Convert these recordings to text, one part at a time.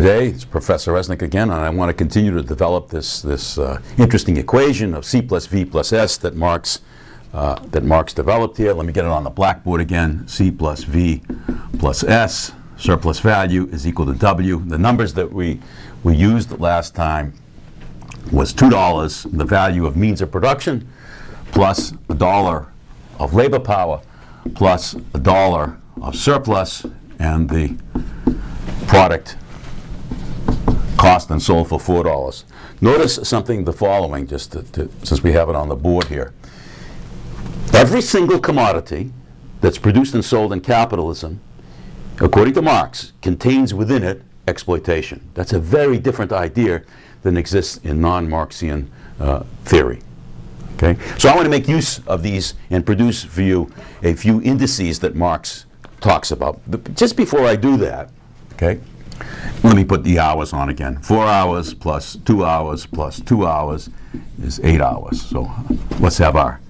Today, it's Professor Resnick again, and I want to continue to develop this interesting equation of C plus V plus S that Marx developed here. Let me get it on the blackboard again. C plus V plus S, surplus value is equal to W. The numbers that we used last time was $2, the value of means of production, plus $1 of labor power, plus $1 of surplus, and the product cost and sold for $4. Notice something, the following, just since we have it on the board here. Every single commodity that's produced and sold in capitalism, according to Marx, contains within it exploitation. That's a very different idea than exists in non-Marxian theory. Okay? So I want to make use of these and produce for you a few indices that Marx talks about. But just before I do that, okay, let me put the hours on again. 4 hours plus 2 hours plus 2 hours is 8 hours. So let's have our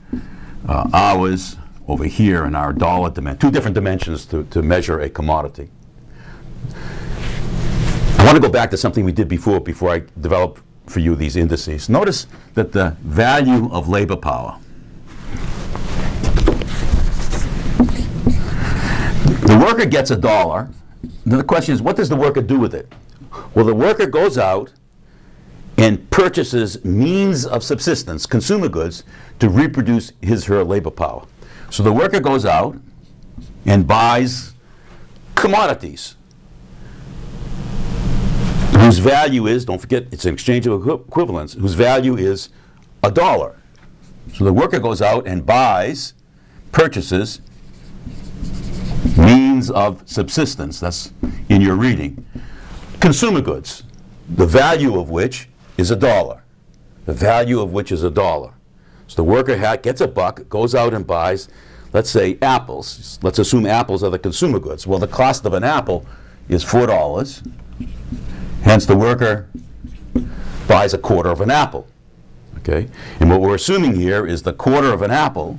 hours over here and our dollar dimension. Two different dimensions to measure a commodity. I want to go back to something we did before I develop for you these indices. Notice that the value of labor power, the worker gets $1. Now the question is, what does the worker do with it? Well, the worker goes out and purchases means of subsistence, consumer goods, to reproduce his or her labor power. So the worker goes out and buys commodities whose value is, don't forget, it's an exchange of equivalents, whose value is $1. So the worker goes out and buys, purchases, means of subsistence, that's in your reading, consumer goods, the value of which is $1. The value of which is $1. So the worker gets $1, goes out and buys, let's say, apples. Let's assume apples are the consumer goods. Well, the cost of an apple is $4. Hence, the worker buys a quarter of an apple. Okay? And what we're assuming here is the quarter of an apple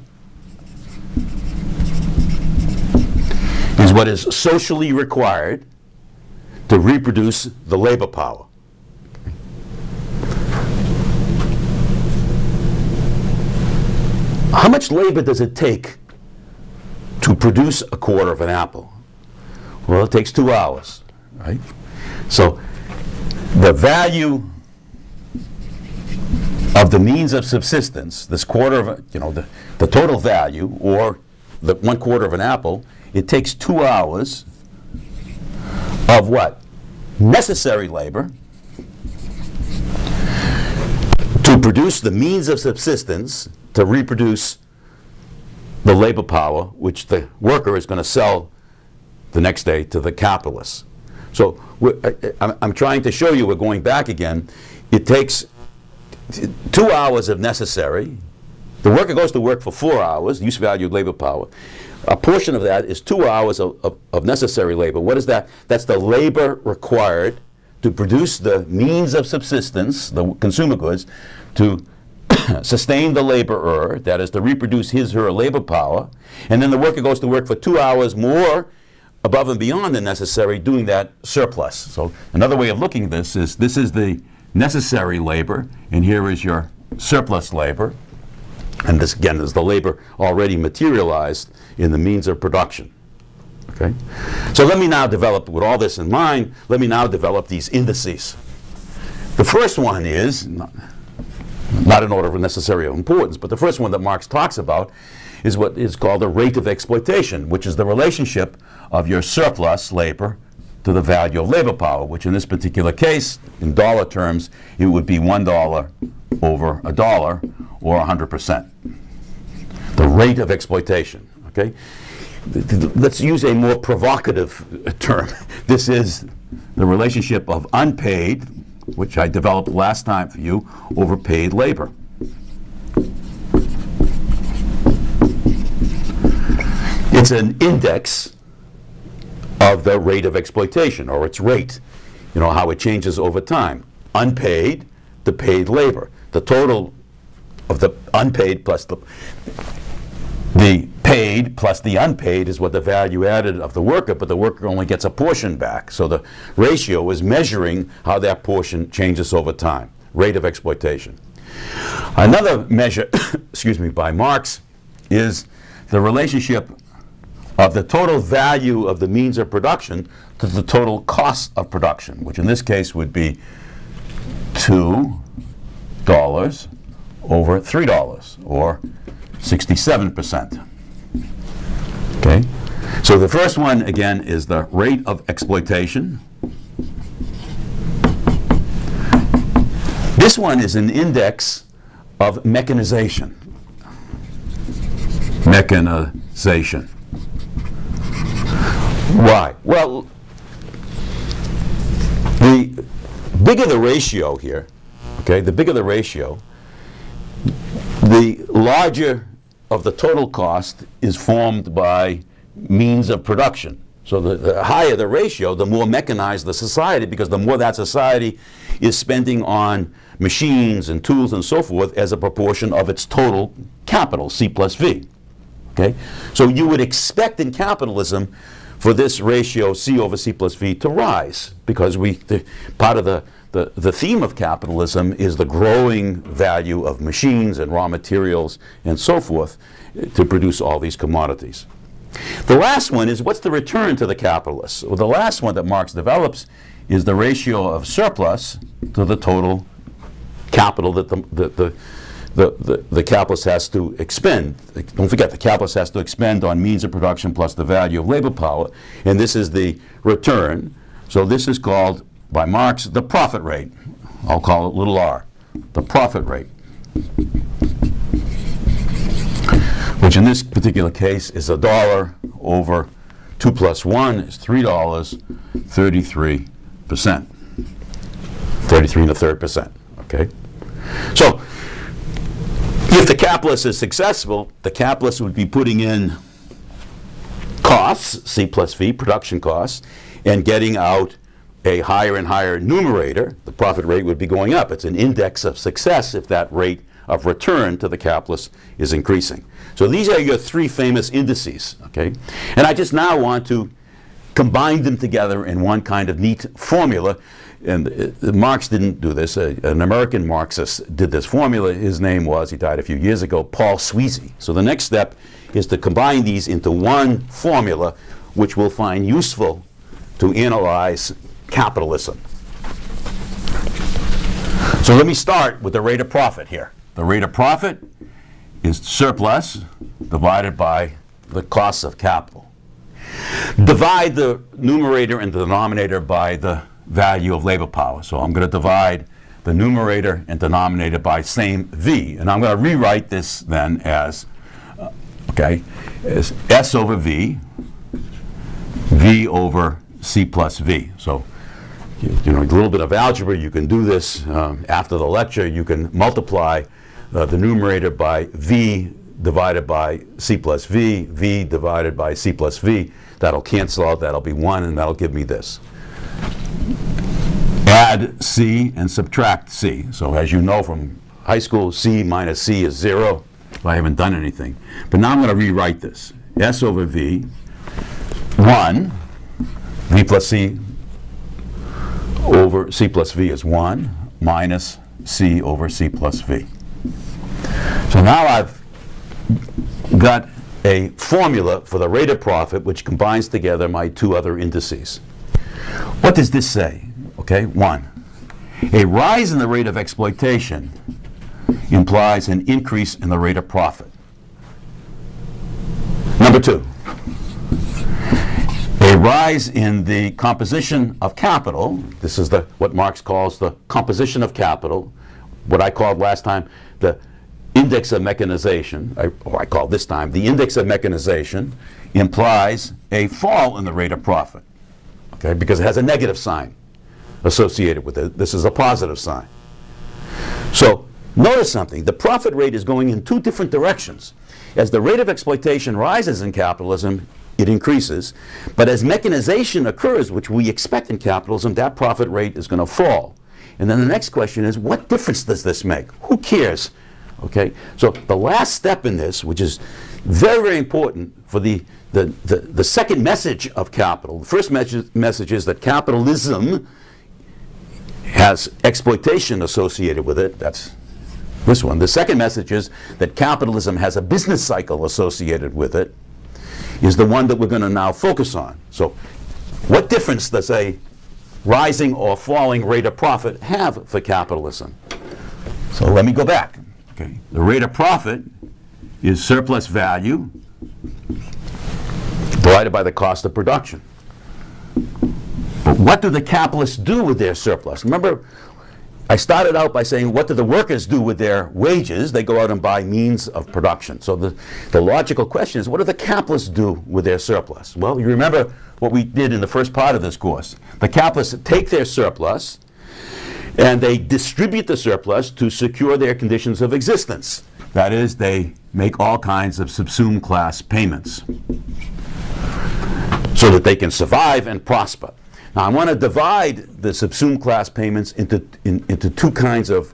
is what is socially required to reproduce the labor power. How much labor does it take to produce a quarter of an apple? Well, it takes 2 hours, right? So the value of the means of subsistence, this quarter of, you know, the total value, or the 1/4 of an apple, it takes 2 hours of what? Necessary labor to produce the means of subsistence to reproduce the labor power, which the worker is going to sell the next day to the capitalist. So I'm trying to show you, we're going back again, it takes 2 hours of necessary. The worker goes to work for 4 hours, use value of labor power. A portion of that is 2 hours of necessary labor. What is that? That's the labor required to produce the means of subsistence, the consumer goods, to sustain the laborer, that is, to reproduce his or her labor power. And then the worker goes to work for 2 hours more above and beyond the necessary, doing that surplus. So another way of looking at this is the necessary labor, and here is your surplus labor. And this, again, is the labor already materialized in the means of production. Okay? So let me now develop, with all this in mind, let me now develop these indices. The first one is, not in order of necessary importance, but the first one that Marx talks about is what is called the rate of exploitation, which is the relationship of your surplus labor to the value of labor power, which in this particular case, in dollar terms, it would be $1 over $1, or 100%. The rate of exploitation, okay? Let's use a more provocative term. This is the relationship of unpaid, which I developed last time for you, over paid labor. It's an index of the rate of exploitation, or its rate, you know, how it changes over time. Unpaid to paid labor. The total of the unpaid plus the paid paid plus the unpaid is what the value added of the worker, but the worker only gets a portion back. So the ratio is measuring how that portion changes over time, rate of exploitation. Another measure, excuse me, by Marx is the relationship of the total value of the means of production to the total cost of production, which in this case would be $2 over $3, or 67%. Okay? So the first one, again, is the rate of exploitation. This one is an index of mechanization. Mechanization. Why? Well, the bigger the ratio here, okay, the bigger the ratio, the larger of the total cost is formed by means of production. So the higher the ratio, the more mechanized the society, because the more that society is spending on machines and tools and so forth as a proportion of its total capital, C plus V. Okay? So you would expect in capitalism for this ratio C over C plus V to rise, because part of the theme of capitalism is the growing value of machines and raw materials and so forth to produce all these commodities. The last one is, what's the return to the capitalists? Well, the last one that Marx develops is the ratio of surplus to the total capital that the capitalist has to expend. Don't forget, the capitalist has to expend on means of production plus the value of labor power, and this is the return. So this is called, by Marx, the profit rate. I'll call it little r, the profit rate, which in this particular case is $1 over 2 plus 1 is $3, 33%. 33 1/3%, okay? So if the capitalist is successful, the capitalist would be putting in costs, C plus V, production costs, and getting out a higher and higher numerator. The profit rate would be going up. It's an index of success if that rate of return to the capitalist is increasing. So these are your three famous indices, okay? And I just now want to combine them together in one kind of neat formula. And Marx didn't do this. An American Marxist did this formula. His name was, he died a few years ago, Paul Sweezy. So the next step is to combine these into one formula which we'll find useful to analyze capitalism. So let me start with the rate of profit here. The rate of profit is surplus divided by the cost of capital. Divide the numerator and the denominator by the value of labor power. So I'm going to divide the numerator and denominator by same V, and I'm going to rewrite this then as, okay, as S over V, V over C plus V. So you know, a little bit of algebra, you can do this after the lecture. You can multiply the numerator by V divided by C plus V, V divided by C plus V. That'll cancel out, that'll be 1, and that'll give me this. Add C and subtract C. So as you know from high school, C minus C is 0. I haven't done anything. But now I'm going to rewrite this. S over V, 1, V plus C over C plus V is 1, minus C over C plus V. So now I've got a formula for the rate of profit which combines together my two other indices. What does this say? Okay, 1. A rise in the rate of exploitation implies an increase in the rate of profit. Number 2. A rise in the composition of capital, this is what Marx calls the composition of capital, what I called last time the index of mechanization, or I called this time the index of mechanization, implies a fall in the rate of profit, okay, because it has a negative sign associated with it. This is a positive sign. So notice something, the profit rate is going in two different directions. As the rate of exploitation rises in capitalism, it increases, but as mechanization occurs, which we expect in capitalism, that profit rate is going to fall. And then the next question is, what difference does this make? Who cares Okay? So the last step in this, which is very, very important for the second message of capital, the first message is that capitalism has exploitation associated with it. That's this one. The second message is that capitalism has a business cycle associated with it, is the one that we're going to now focus on. So what difference does a rising or falling rate of profit have for capitalism? So let me go back. Okay. The rate of profit is surplus value divided by the cost of production. But what do the capitalists do with their surplus? Remember, I started out by saying, what do the workers do with their wages? They go out and buy means of production. So the logical question is, what do the capitalists do with their surplus? Well, you remember what we did in the first part of this course. The capitalists take their surplus and they distribute the surplus to secure their conditions of existence. That is, they make all kinds of subsumed class payments so that they can survive and prosper. Now, I want to divide the subsumed class payments into two kinds of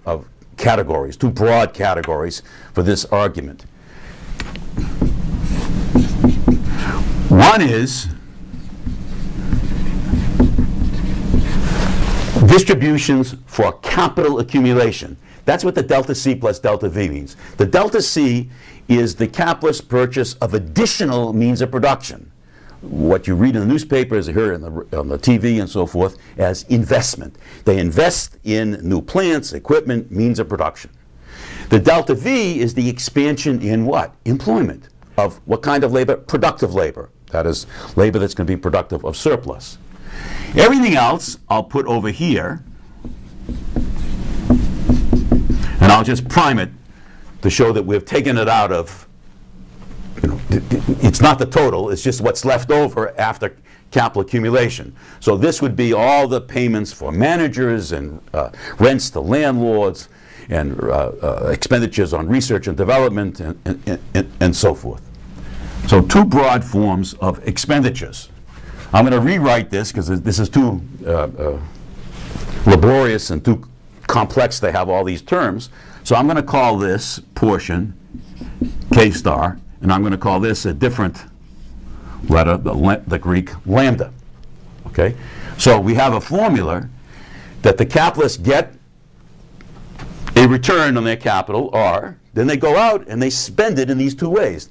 categories, two broad categories for this argument. One is distributions for capital accumulation. That's what the delta C plus delta V means. The delta C is the capitalist purchase of additional means of production. What you read in the newspapers, hear on the TV and so forth, as investment. They invest in new plants, equipment, means of production. The delta V is the expansion in what? Employment. Of what kind of labor? Productive labor. That is, labor that's going to be productive of surplus. Everything else I'll put over here, and I'll just prime it to show that we've taken it out of, you know, it's not the total, it's just what's left over after capital accumulation. So this would be all the payments for managers and rents to landlords and expenditures on research and development and so forth. So two broad forms of expenditures. I'm going to rewrite this because this is too laborious and too complex to have all these terms. So I'm going to call this portion K star, and I'm going to call this a different letter, the Greek lambda. Okay? So we have a formula that the capitalists get a return on their capital, R, then they go out and they spend it in these two ways.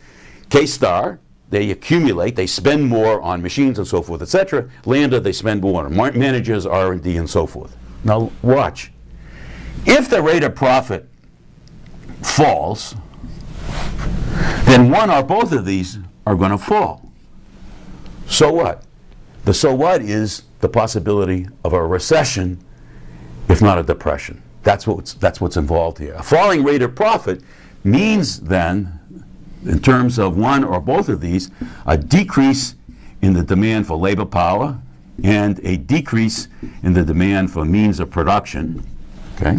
K star, they accumulate, they spend more on machines and so forth, etc. Lambda, they spend more on managers, R&D, and so forth. Now watch. If the rate of profit falls, then one or both of these are going to fall. So what? The so what is the possibility of a recession, if not a depression. That's what's involved here. A falling rate of profit means then, in terms of one or both of these, a decrease in the demand for labor power and a decrease in the demand for means of production. Okay?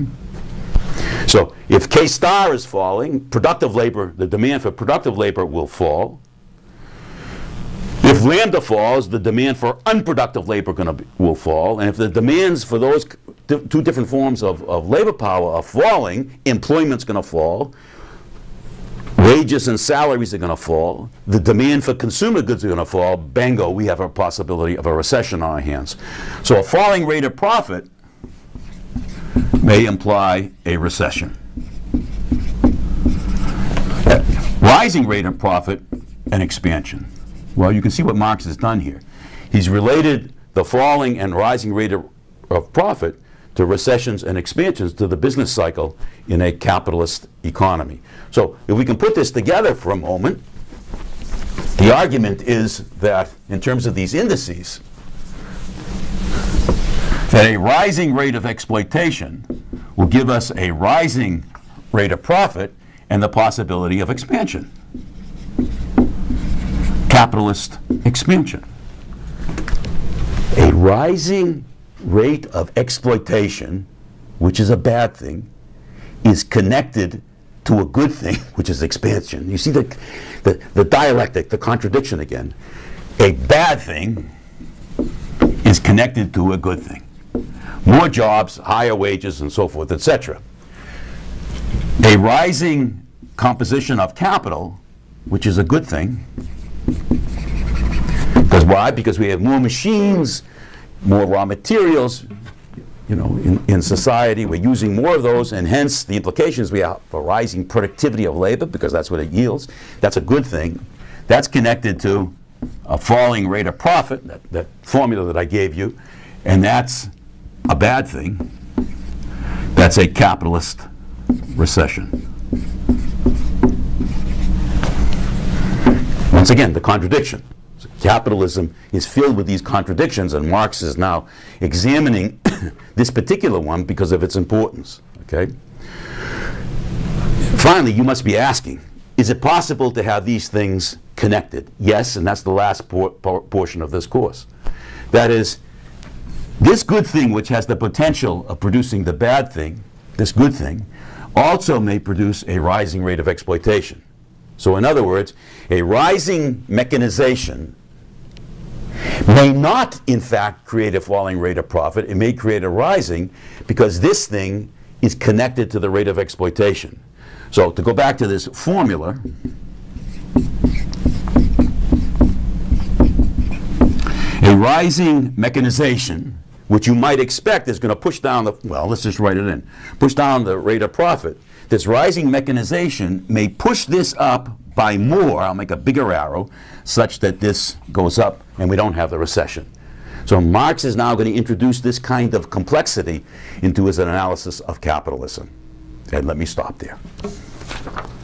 So if K star is falling, productive labor, the demand for productive labor will fall. If lambda falls, the demand for unproductive labor will fall. And if the demands for those two different forms of labor power are falling, employment's going to fall. Wages and salaries are going to fall. The demand for consumer goods are going to fall. Bango, we have a possibility of a recession on our hands. So a falling rate of profit may imply a recession. Rising rate of profit, an expansion. Well, you can see what Marx has done here. He's related the falling and rising rate of profit to recessions and expansions, to the business cycle in a capitalist economy. So if we can put this together for a moment, the argument is that in terms of these indices, that a rising rate of exploitation will give us a rising rate of profit and the possibility of expansion. Capitalist expansion. A rising rate of exploitation, which is a bad thing, is connected to a good thing, which is expansion. You see the dialectic, the contradiction again. A bad thing is connected to a good thing. More jobs, higher wages, and so forth, etc. a rising composition of capital, which is a good thing. Because why? Because we have more machines, more raw materials, you know, in society. We're using more of those, and hence the implications we have for rising productivity of labor, because that's what it yields. That's a good thing. That's connected to a falling rate of profit, that formula that I gave you, and that's a bad thing. That's a capitalist recession. Once again, the contradiction. So capitalism is filled with these contradictions, and Marx is now examining this particular one because of its importance. Okay? Finally, you must be asking, is it possible to have these things connected? Yes, and that's the last portion of this course. That is, this good thing, which has the potential of producing the bad thing, this good thing, also may produce a rising rate of exploitation. So in other words, a rising mechanization may not, in fact, create a falling rate of profit. It may create a rising, because this thing is connected to the rate of exploitation. So to go back to this formula, a rising mechanization, which you might expect is going to push down the, well, let's just write it in, push down the rate of profit. This rising mechanization may push this up by more, I'll make a bigger arrow, such that this goes up and we don't have the recession. So Marx is now going to introduce this kind of complexity into his analysis of capitalism. And let me stop there.